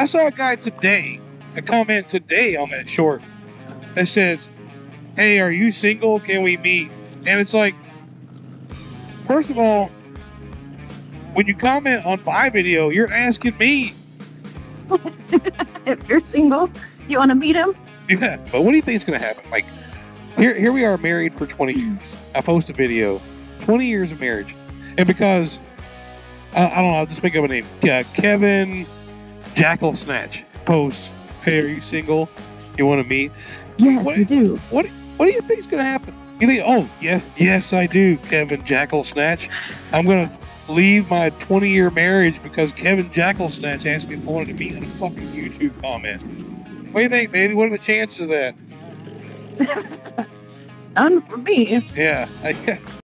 I saw a guy today, a comment today on that short that says, hey, are you single? Can we meet? And it's like, first of all, when you comment on my video, you're asking me. If you're single, you want to meet him? Yeah, but what do you think is going to happen? Like, here we are married for 20 years. I post a video, 20 years of marriage. And because, I don't know, I'll just make up a name. Kevin Jackal Snatch posts, hey, are you single? You want to meet? Yes, I do. What do you think is going to happen? You think, oh, yeah, yes, I do, Kevin Jackal Snatch. I'm going to leave my 20-year marriage because Kevin Jackal Snatch asked me if I wanted to meet in a fucking YouTube comment. What do you think, baby? What are the chances of that? None for me. Yeah.